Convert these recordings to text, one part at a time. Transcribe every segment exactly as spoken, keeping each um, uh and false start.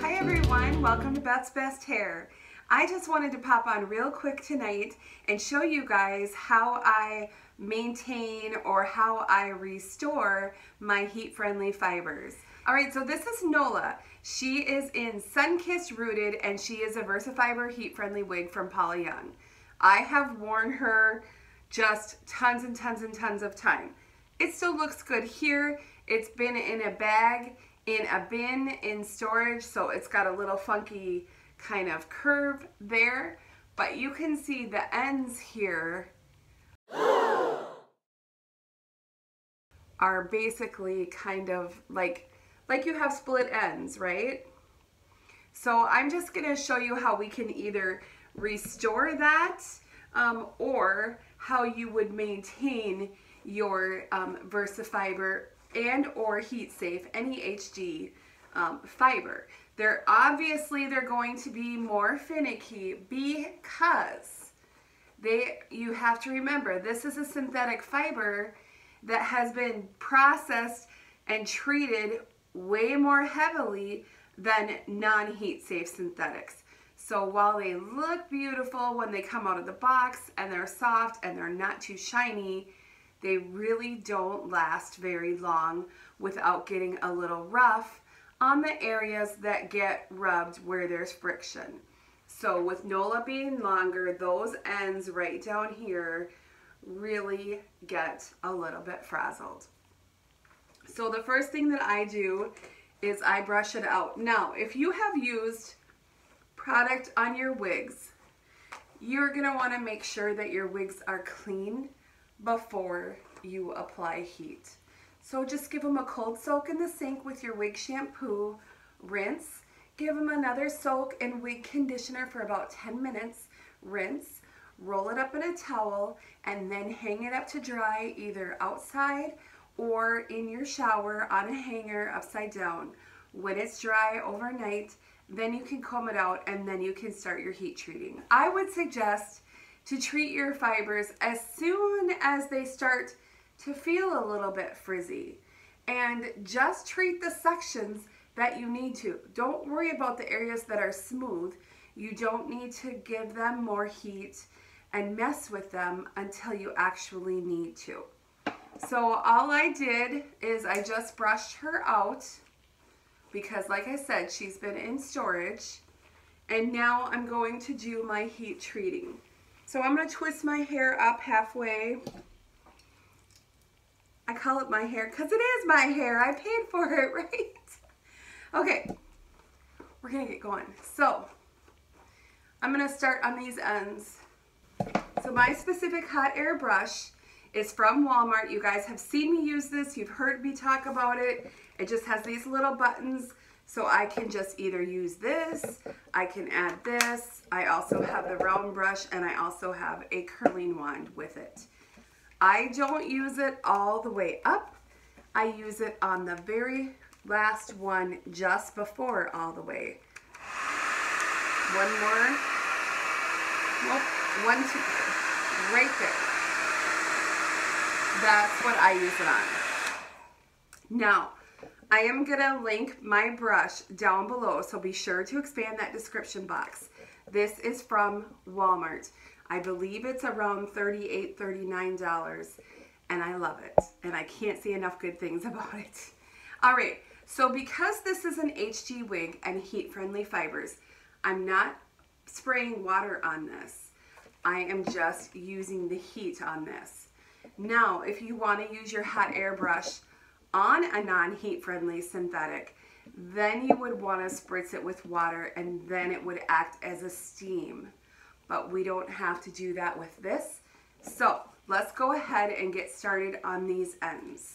Hi everyone, welcome to Beth's Best Hair. I just wanted to pop on real quick tonight and show you guys how I maintain or how I restore my heat-friendly fibers. All right, so this is Nola. She is in Sunkissed Rooted and she is a Versafiber heat-friendly wig from Paula Young. I have worn her just tons and tons and tons of time. It still looks good here. It's been in a bag, in a bin, in storage, so it's got a little funky kind of curve there, but you can see the ends here are basically kind of like like you have split ends, right? So I'm just going to show you how we can either restore that um, or how you would maintain your um, Versafiber and or heat safe N E H D um, fiber. They're obviously they're going to be more finicky because they you have to remember this is a synthetic fiber that has been processed and treated way more heavily than non-heat safe synthetics. So while they look beautiful when they come out of the box and they're soft and they're not too shiny, they really don't last very long without getting a little rough on the areas that get rubbed where there's friction. So with Nola being longer, those ends right down here really get a little bit frazzled. So the first thing that I do is I brush it out. Now, if you have used product on your wigs, you're gonna wanna make sure that your wigs are clean before you apply heat. So just give them a cold soak in the sink with your wig shampoo, rinse, give them another soak in wig conditioner for about ten minutes, rinse, roll it up in a towel, and then hang it up to dry either outside or in your shower on a hanger upside down. When it's dry overnight, then you can comb it out and then you can start your heat treating. I would suggest to treat your fibers as soon as they start to feel a little bit frizzy, and just treat the sections that you need to. Don't worry about the areas that are smooth. You don't need to give them more heat and mess with them until you actually need to. So all I did is I just brushed her out because, like I said, she's been in storage, and now I'm going to do my heat treating. So I'm gonna twist my hair up halfway. I call it my hair because it is my hair. I paid for it, right? Okay, we're gonna get going. So I'm gonna start on these ends. So my specific hot air brush is from Walmart. You guys have seen me use this. You've heard me talk about it. It just has these little buttons, so I can just either use this, I can add this. I also have the round brush and I also have a curling wand with it. I don't use it all the way up. I use it on the very last one just before all the way. One more. Nope. One, two, three. Right there. That's what I use it on. Now, I am going to link my brush down below, so be sure to expand that description box. This is from Walmart. I believe it's around thirty-eight dollars, thirty-nine dollars, and I love it, and I can't say enough good things about it. All right, so because this is an H D wig and heat-friendly fibers, I'm not spraying water on this. I am just using the heat on this. Now, if you want to use your hot air brush on a non-heat friendly synthetic, then you would want to spritz it with water and then it would act as a steam. But we don't have to do that with this. So let's go ahead and get started on these ends.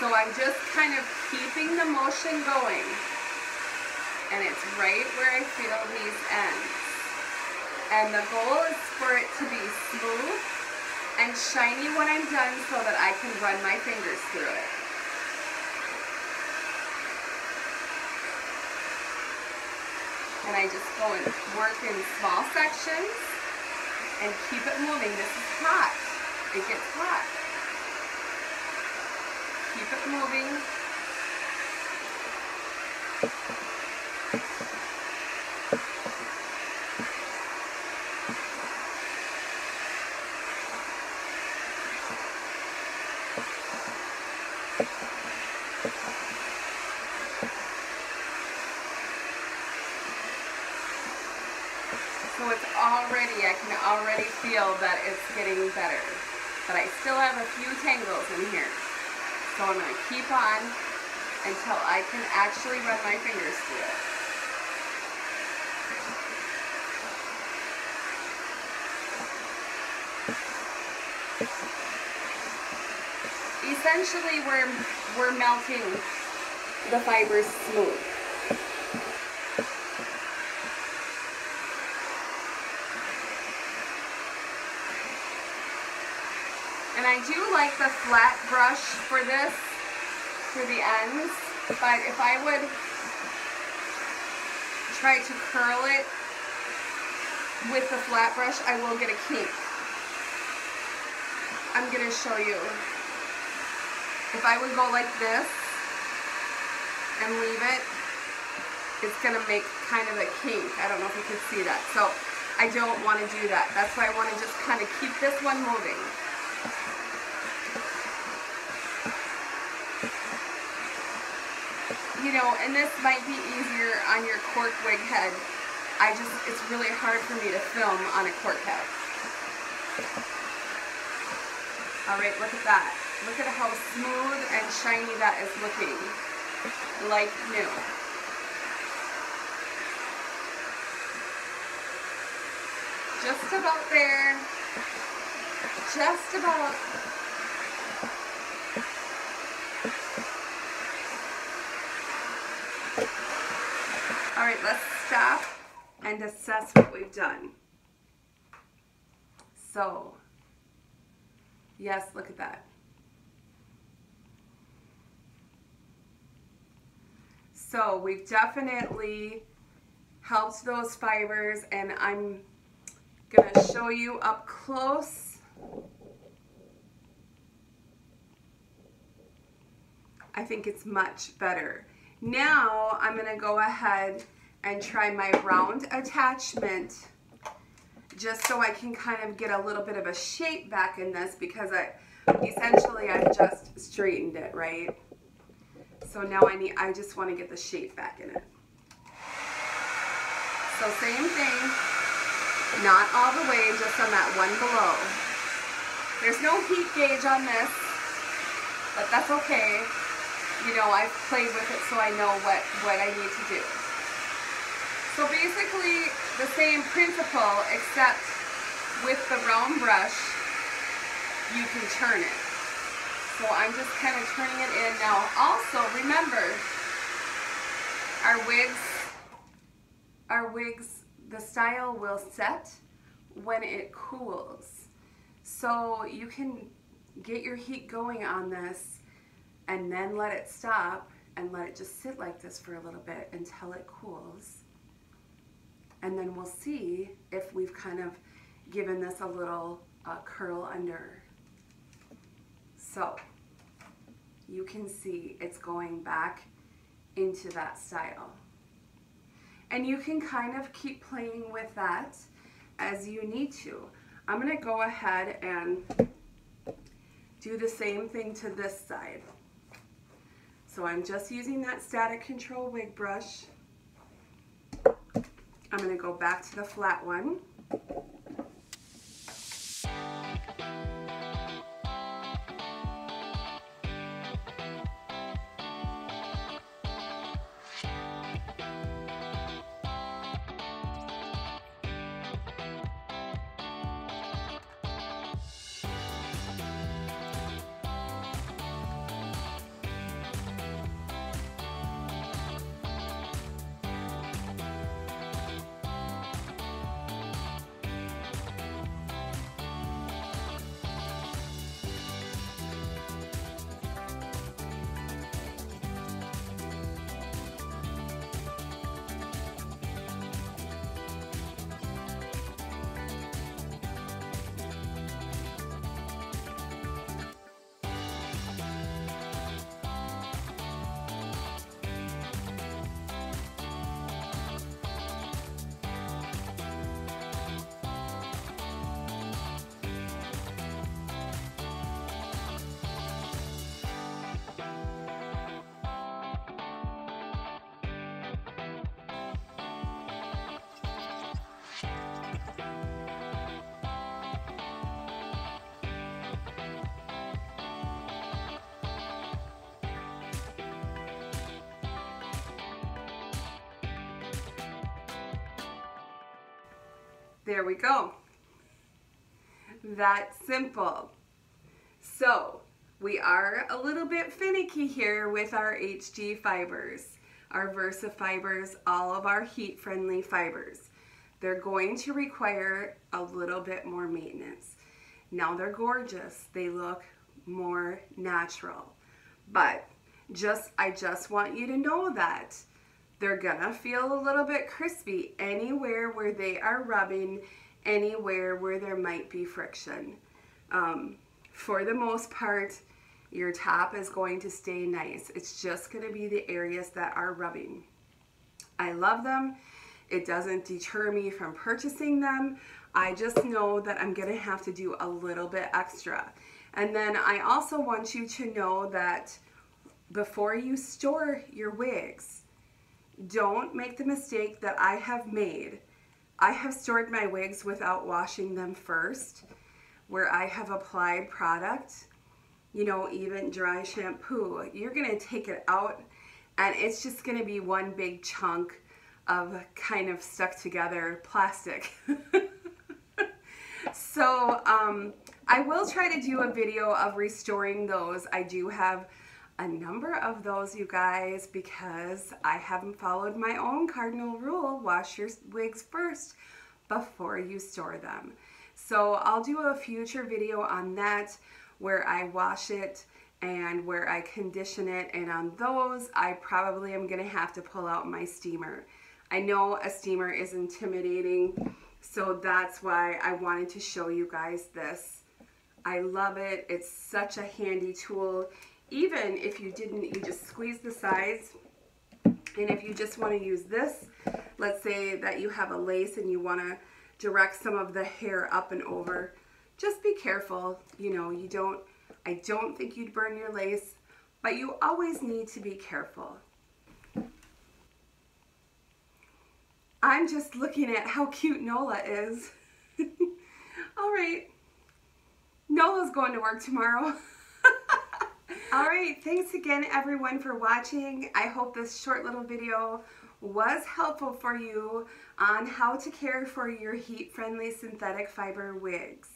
So I'm just kind of keeping the motion going, and it's right where I feel these ends. And the goal is for it to be smooth and shiny when I'm done so that I can run my fingers through it. and I just go and work in small sections and keep it moving. This is hot. It gets hot. Keep it moving. So it's already, I can already feel that it's getting better. But I still have a few tangles in here. So I'm going to keep on until I can actually run my fingers through it. Essentially, we're, we're melting the fibers smooth. And I do like the flat brush for this, for the ends, but if I would try to curl it with the flat brush, I will get a kink. I'm going to show you. If I would go like this and leave it, it's going to make kind of a kink. I don't know if you can see that. So I don't want to do that. That's why I want to just kind of keep this one moving. You know, and this might be easier on your cork wig head. I just, it's really hard for me to film on a cork head. All right, look at that. Look at how smooth and shiny that is looking. Like new. Just about there. Just about. All right, let's stop and assess what we've done. So, yes, look at that. So we've definitely helped those fibers, and I'm gonna show you up close. I think it's much better. Now I'm going to go ahead and try my round attachment just so I can kind of get a little bit of a shape back in this, because I essentially I've just straightened it, right? So now I need, I just want to get the shape back in it. So same thing, not all the way, just on that one below. There's no heat gauge on this, but that's okay. You know, I've played with it, so I know what, what I need to do. So basically the same principle, except with the round brush, you can turn it. So I'm just kind of turning it in now. Also, remember, our wigs, our wigs, the style will set when it cools. So you can get your heat going on this, and then let it stop and let it just sit like this for a little bit until it cools. And then we'll see if we've kind of given this a little uh, curl under. So you can see it's going back into that style. And you can kind of keep playing with that as you need to. I'm gonna go ahead and do the same thing to this side. So I'm just using that static control wig brush. I'm going to go back to the flat one. There we go. That's simple. So we are a little bit finicky here with our H D fibers, our Versafibers, all of our heat-friendly fibers. They're going to require a little bit more maintenance. Now they're gorgeous. They look more natural. But just I just want you to know that they're gonna feel a little bit crispy anywhere where they are rubbing, anywhere where there might be friction. Um, for the most part, your top is going to stay nice. It's just going to be the areas that are rubbing. I love them. It doesn't deter me from purchasing them. I just know that I'm going to have to do a little bit extra. And then I also want you to know that before you store your wigs, don't make the mistake that I have made. I have stored my wigs without washing them first, where I have applied product, you know, even dry shampoo. You're gonna take it out and it's just gonna be one big chunk of kind of stuck together plastic. So um, I will try to do a video of restoring those. I do have a number of those, you guys, because I haven't followed my own cardinal rule, wash your wigs first before you store them. So I'll do a future video on that, where I wash it and where I condition it, and on those I probably am gonna have to pull out my steamer. I know a steamer is intimidating, so that's why I wanted to show you guys this. I love it. It's such a handy tool. Even if you didn't, you just squeeze the sides, and if you just want to use this, let's say that you have a lace and you want to direct some of the hair up and over, just be careful, you know, you don't, I don't think you'd burn your lace, but you always need to be careful. I'm just looking at how cute Nola is. All right, Nola's going to work tomorrow. All right, thanks again everyone for watching. I hope this short little video was helpful for you on how to care for your heat-friendly synthetic fiber wigs.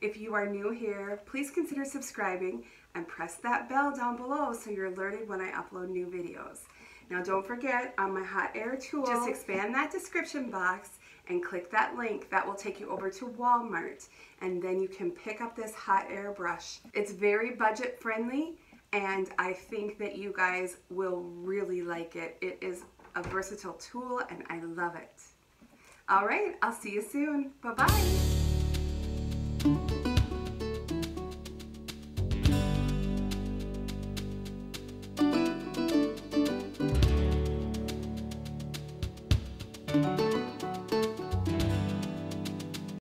If you are new here, please consider subscribing and press that bell down below so you're alerted when I upload new videos. Now don't forget, on my hot air tool, just expand that description box and click that link. That will take you over to Walmart, and then you can pick up this hot air brush. It's very budget friendly, and I think that you guys will really like it. It is a versatile tool and I love it. All right, I'll see you soon. Bye-bye. Thank you.